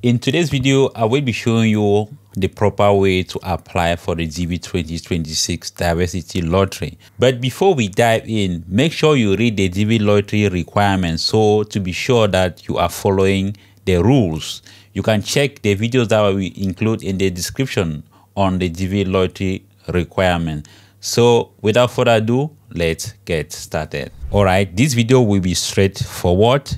In today's video, I will be showing you the proper way to apply for the DV2026 Diversity Lottery. But before we dive in, make sure you read the DV Lottery requirements so to be sure that you are following the rules. You can check the videos that we include in the description on the DV Lottery requirement. So without further ado, let's get started. Alright, this video will be straightforward,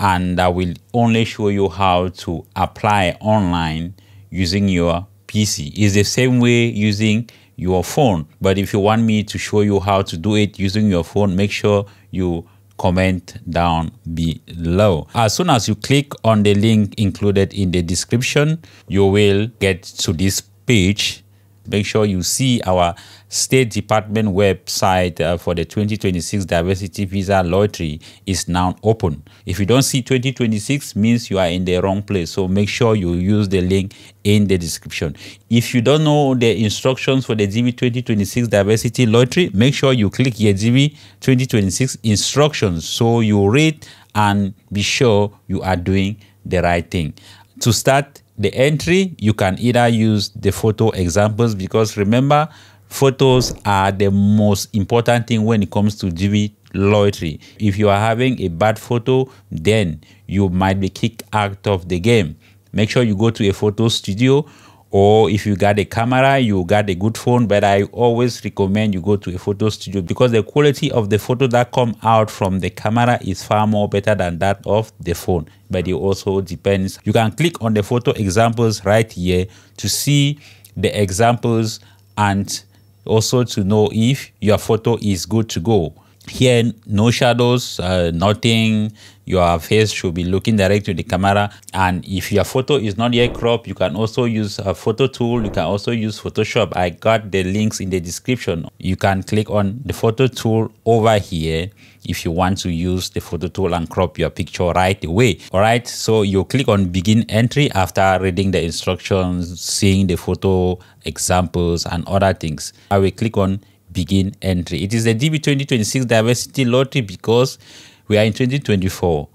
and I will only show you how to apply online using your PC. It's the same way using your phone, but if you want me to show you how to do it using your phone, make sure you comment down below. As soon as you click on the link included in the description, you will get to this page. Make sure you see our State Department website for the 2026 Diversity Visa Lottery is now open. If you don't see 2026, means you are in the wrong place. So make sure you use the link in the description. If you don't know the instructions for the DV 2026 Diversity Lottery, make sure you click here, DV 2026 instructions. So you read and be sure you are doing the right thing. To start the entry, you can either use the photo examples, because remember, photos are the most important thing when it comes to DV lottery. If you are having a bad photo, then you might be kicked out of the game. Make sure you go to a photo studio, or if you got a camera, you got a good phone, but I always recommend you go to a photo studio, because the quality of the photo that come out from the camera is far more better than that of the phone, but it also depends. You can click on the photo examples right here to see the examples and also to know if your photo is good to go. Here, no shadows, nothing. Your face should be looking direct to the camera. And if your photo is not yet cropped, you can also use a photo tool. You can also use Photoshop. I got the links in the description. You can click on the photo tool over here if you want to use the photo tool and crop your picture right away. All right, so you click on begin entry after reading the instructions, seeing the photo examples and other things. I will click on begin entry. It is the DV 2026 Diversity Lottery because we are in 2024.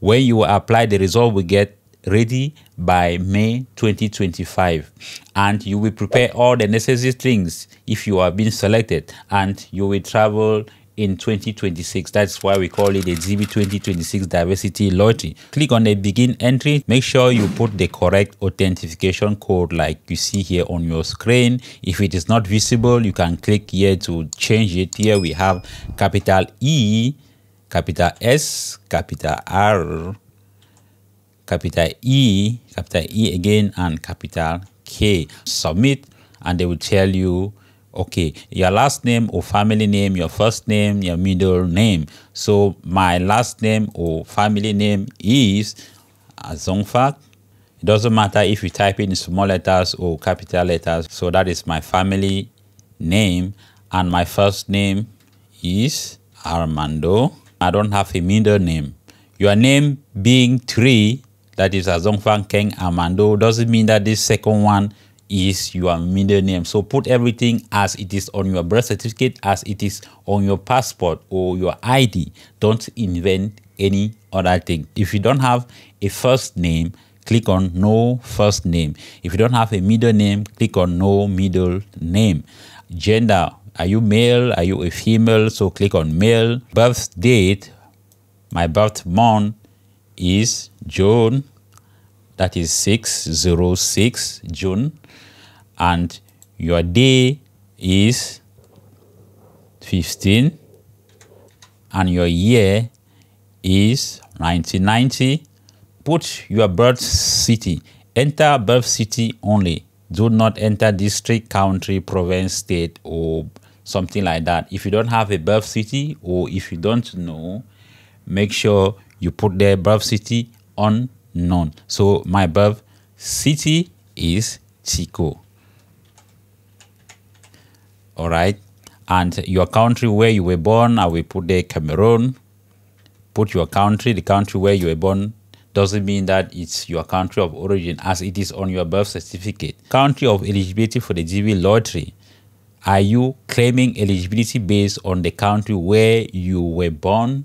When you apply, the result will get ready by May 2025, and you will prepare all the necessary things if you are being selected, and you will travel in 2026. That's why we call it the DV 2026 Diversity Lottery. Click on the begin entry. Make sure you put the correct authentication code like you see here on your screen. If it is not visible, you can click here to change it. Here we have capital E, capital S, capital R, capital E again, and capital K. Submit, and they will tell you, okay, your last name or family name, your first name, your middle name. So my last name or family name is Azongfang. It doesn't matter if you type in small letters or capital letters. So that is my family name, and my first name is Armando. I don't have a middle name. Your name being three, that is Azongfang King Armando, doesn't mean that this second one is your middle name. So put everything as it is on your birth certificate, as it is on your passport or your ID. Don't invent any other thing. If you don't have a first name, click on no first name. If you don't have a middle name, click on no middle name. Gender, are you male? Are you a female? So click on male. Birth date, my birth month is June. That is 6/06 June, and your day is 15, and your year is 1990. Put your birth city. Enter birth city only. Do not enter district, country, province, state, or something like that. If you don't have a birth city, or if you don't know, make sure you put the birth city on none. So my birth city is Chico. All right, and your country where you were born, I will put there Cameroon. Put your country, the country where you were born, doesn't mean that it's your country of origin as it is on your birth certificate. Country of eligibility for the DV lottery. Are you claiming eligibility based on the country where you were born?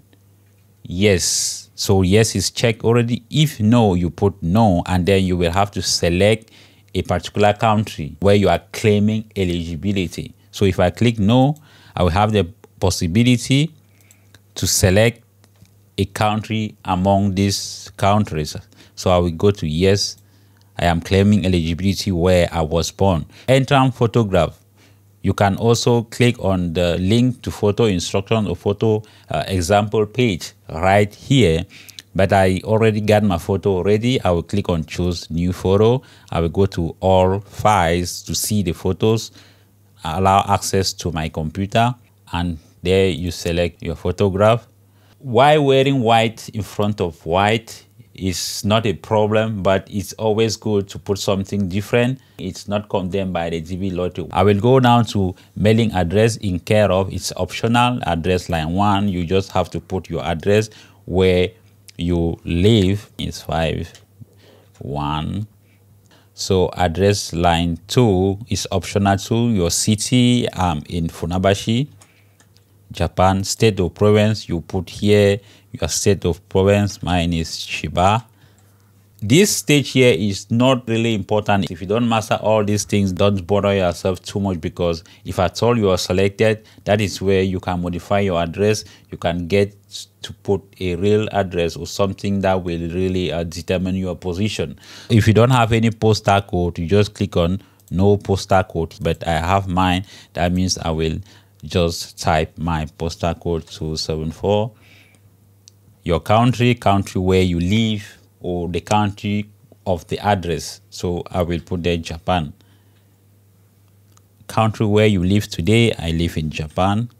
Yes. So yes is checked already. If no, you put no, and then you will have to select a particular country where you are claiming eligibility. So if I click no, I will have the possibility to select a country among these countries. So I will go to yes, I am claiming eligibility where I was born. Entrant photograph. You can also click on the link to photo instruction or photo example page right here. But I already got my photo ready. I will click on choose new photo. I will go to all files to see the photos. Allow access to my computer, and there you select your photograph. Why wearing white in front of white is not a problem, but it's always good to put something different. It's not condemned by the DV lottery. I will go down to mailing address in care of. It's optional. Address line 1, you just have to put your address where you live. It's 5-1. So address line 2 is optional to your city. I'm in Funabashi, Japan. State of province, you put here your state of province. Mine is Chiba. This stage here is not really important. If you don't master all these things, don't bother yourself too much, because if at all you are selected, that is where you can modify your address. You can get to put a real address or something that will really determine your position. If you don't have any postal code, you just click on no postal code, but I have mine. That means I will just type my postal code 274. Your country where you live, or the country of the address. So I will put there Japan. Country where you live today, I live in Japan.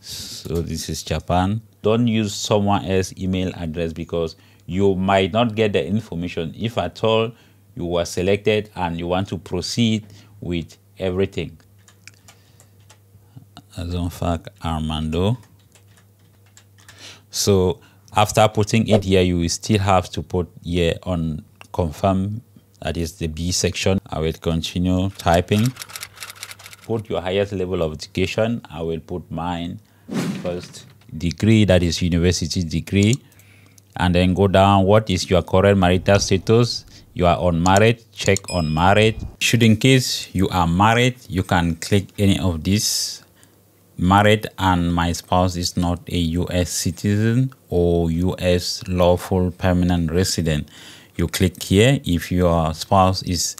So this is Japan. Don't use someone else's email address, because you might not get the information if at all you were selected and you want to proceed with everything. Azongfang Armando. So after putting it here, you will still have to put here on confirm, that is the B section. I will continue typing. Put your highest level of education. I will put mine first degree, that is university degree. And then go down, what is your current marital status? You are unmarried, check unmarried. Should in case you are married, you can click any of these. Married and my spouse is not a U.S. citizen or U.S. lawful permanent resident. You click here. If your spouse is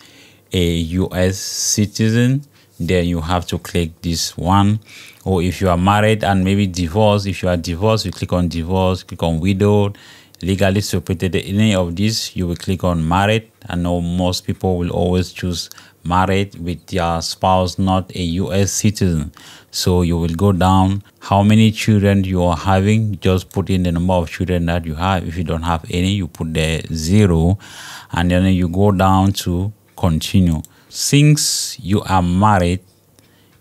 a U.S. citizen, then you have to click this one. Or if you are married and maybe divorced, if you are divorced, you click on divorce, click on widowed, legally separated, any of these, you will click on married. I know most people will always choose married with their spouse not a U.S. citizen. So you will go down, how many children you are having, just put in the number of children that you have. If you don't have any, you put there 0, and then you go down to continue. Since you are married,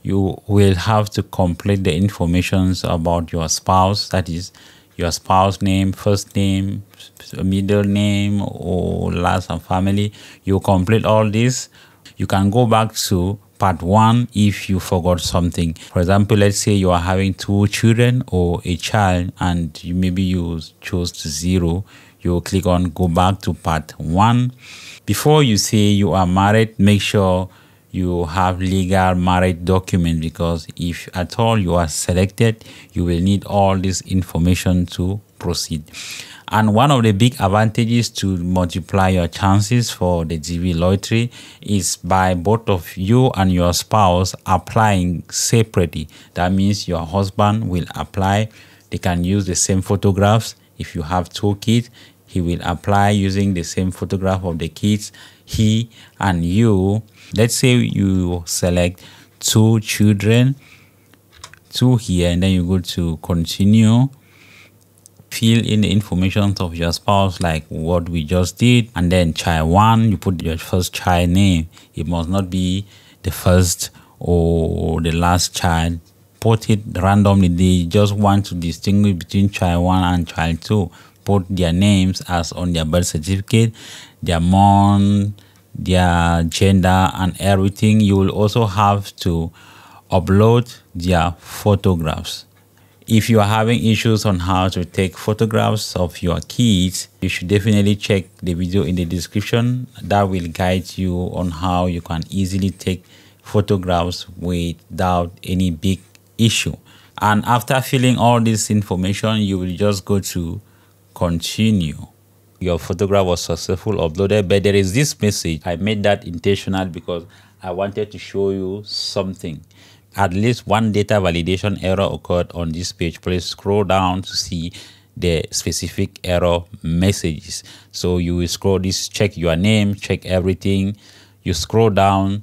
you will have to complete the information about your spouse, that is your spouse name, first name, middle name, or last and family. You complete all this. You can go back to part 1 if you forgot something. For example, let's say you are having 2 children or a child, and maybe you chose 0. You click on go back to part 1. Before you say you are married, make sure you have legal marriage document, because if at all you are selected, you will need all this information to proceed. And one of the big advantages to multiply your chances for the DV lottery is by both of you and your spouse applying separately. That means your husband will apply. They can use the same photographs. If you have 2 kids, he will apply using the same photograph of the kids, he and you. Let's say you select 2 children, 2 here, and then you go to continue. Fill in the information of your spouse like what we just did, and then child 1, you put your first child name. It must not be the first or the last child. Put it randomly. They just want to distinguish between child 1 and child 2. Put their names as on their birth certificate, their month, their gender, and everything. You will also have to upload their photographs. If you are having issues on how to take photographs of your kids, you should definitely check the video in the description. That will guide you on how you can easily take photographs without any big issue. And after filling all this information, you will just go to continue. Your photograph was successful uploaded, but there is this message. I made that intentional because I wanted to show you something. At least one data validation error occurred on this page. Please scroll down to see the specific error messages. So you will scroll this, check your name, check everything. You scroll down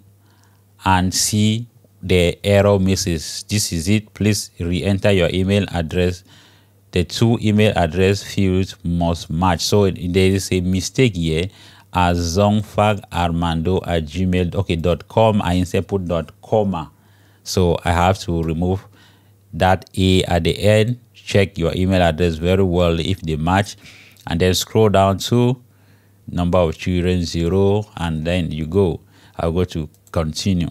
and see the error message. This is it. Please re-enter your email address. The two email address fields must match. So there is a mistake here. azongfangarmando@gmail.com. I instead put .comma. So I have to remove that A at the end. Check your email address very well if they match, and then scroll down to number of children 0, and then you go. I'll go to continue.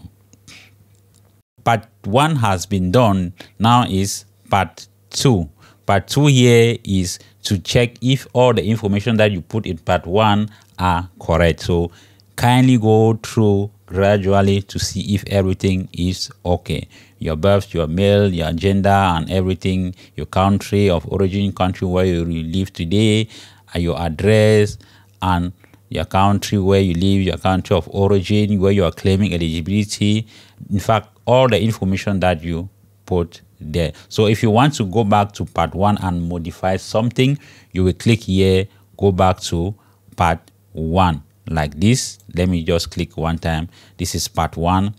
Part 1 has been done. Now is part 2. Part 2 here is to check if all the information that you put in part 1 are correct. So kindly go through gradually to see if everything is okay. Your birth, your male, your gender and everything, your country of origin, country where you live today, your address and your country where you live, your country of origin, where you are claiming eligibility. In fact, all the information that you put there. So if you want to go back to part 1 and modify something, you will click here, go back to part 1. Like this, let me just click one time. This is part 1.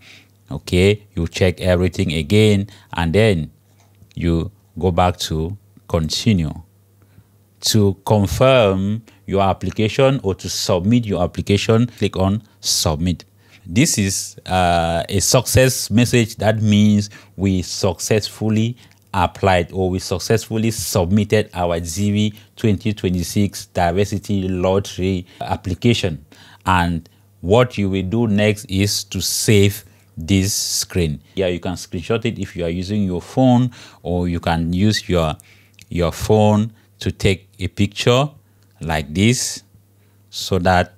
Okay, you check everything again and then you go back to continue. To confirm your application or to submit your application, click on submit. This is a success message. That means we successfully applied or we successfully submitted our DV2026 diversity lottery application. And what you will do next is to save this screen. Yeah, you can screenshot it if you are using your phone, or you can use your phone to take a picture like this, so that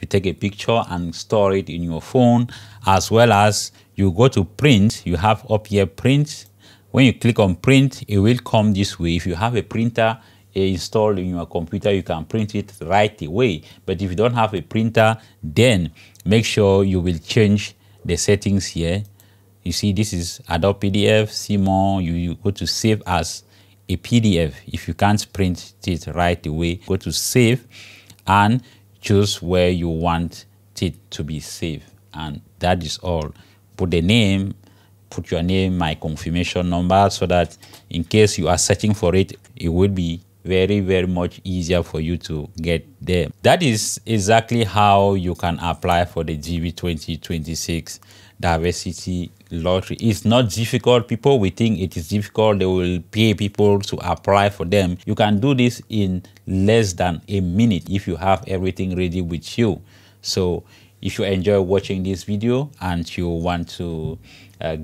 you take a picture and store it in your phone. As well as you go to print, you have up here print. When you click on print, it will come this way. If you have a printer installed in your computer, you can print it right away. But if you don't have a printer, then make sure you will change the settings here. You see, this is Adobe PDF, see more, you go to save as a PDF. If you can't print it right away, go to save and choose where you want it to be saved. And that is all. Put the name, put your name, my confirmation number, so that in case you are searching for it, it will be very, very much easier for you to get there. That is exactly how you can apply for the DV2026 diversity lottery. It's not difficult. People will think it is difficult. They will pay people to apply for them. You can do this in less than a minute if you have everything ready with you. So if you enjoy watching this video and you want to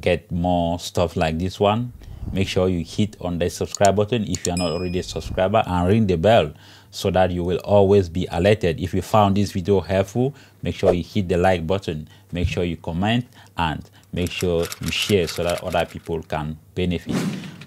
get more stuff like this one, make sure you hit on the subscribe button if you are not already a subscriber, and ring the bell so that you will always be alerted. If you found this video helpful, make sure you hit the like button, make sure you comment, and make sure you share so that other people can benefit.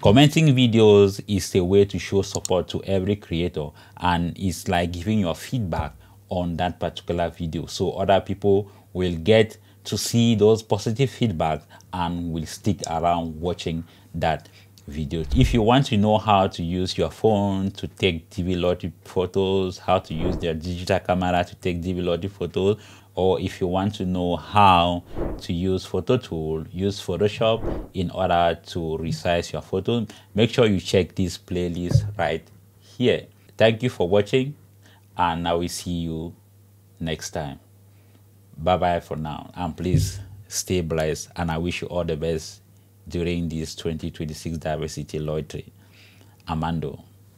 Commenting videos is a way to show support to every creator, and it's like giving your feedback on that particular video, so other people will get to see those positive feedback and will stick around watching that video. If you want to know how to use your phone to take DV lottery photos, how to use their digital camera to take DV lottery photos, or if you want to know how to use photo tool, use Photoshop in order to resize your photo, make sure you check this playlist right here. Thank you for watching, and I will see you next time. Bye-bye for now, and please stay blessed, and I wish you all the best during this 2026 diversity lottery. Armando.